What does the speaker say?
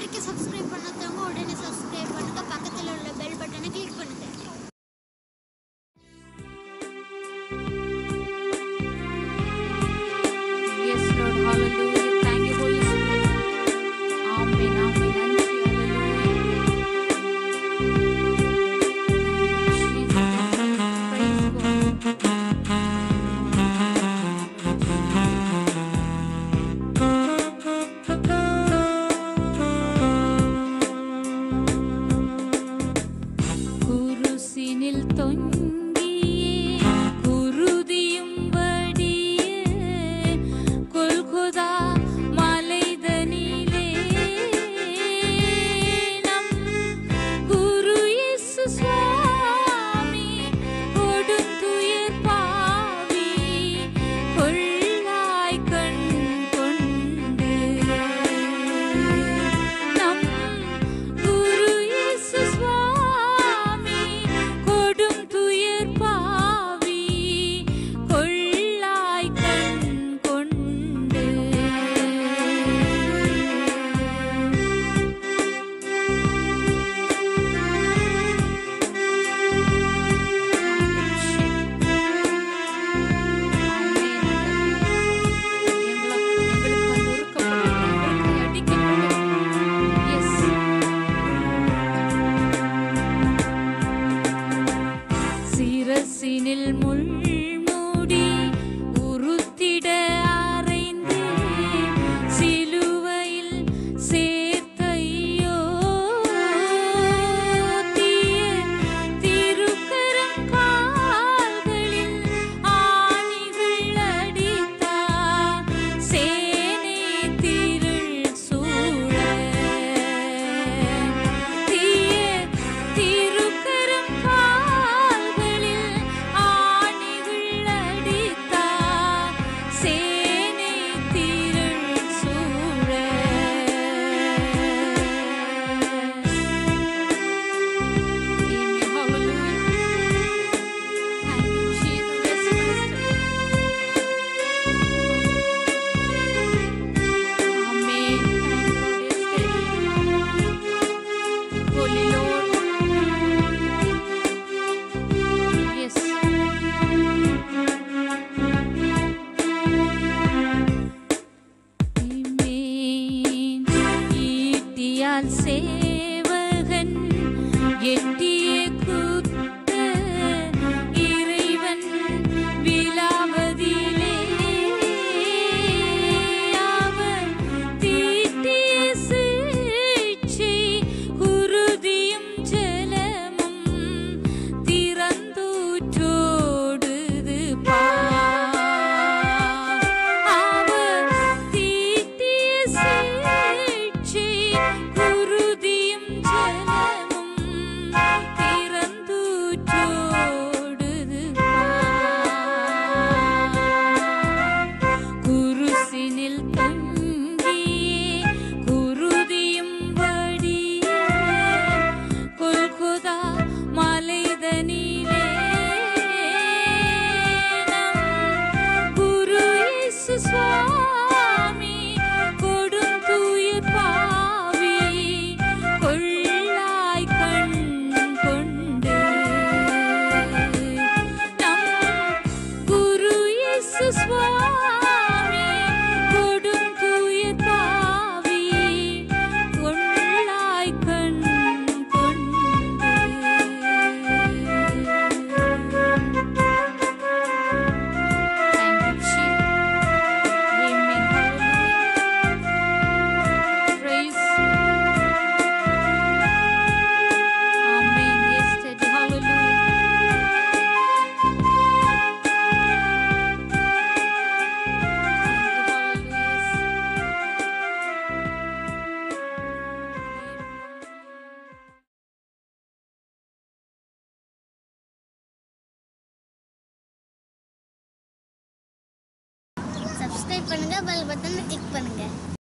இதுவரைக்கும் சப்ஸ்கிரைப் பண்ணாதவங்க உடனே சப்ஸ்கிரைப் பண்ணுங்க பக்கத்துல உள்ள பெல் பட்டனை கிளிக் பண்ணுங்க Yes Lord hallelujah thank you Holy Spirit Amen Amen Kurusinil Thongiye, Kurudiyum Vadiye, Kolkata Malaithanile, Nam Guru Yesu Swami, Koduthuir Paavi, Kollai Kankonde, Nam Guru Yesu Swami. Kurusinil mulmudi uruthida arainde siluvail seethaiyo thiye thirukaram kaalgalil aanigal aditha sene thirul soole thiye thirukaram சேவகன் எட்டிய கூத்த இறைவன் விலாவதிலே அவன் தீட்டிய சீட்சி குருதியும் ஜலமும் திறந்தூற்றோடுது பா அவன் தீட்டிய சீட்சி subscribe பண்ணுங்க பெல் பட்டனை கிளிக் பண்ணுங்க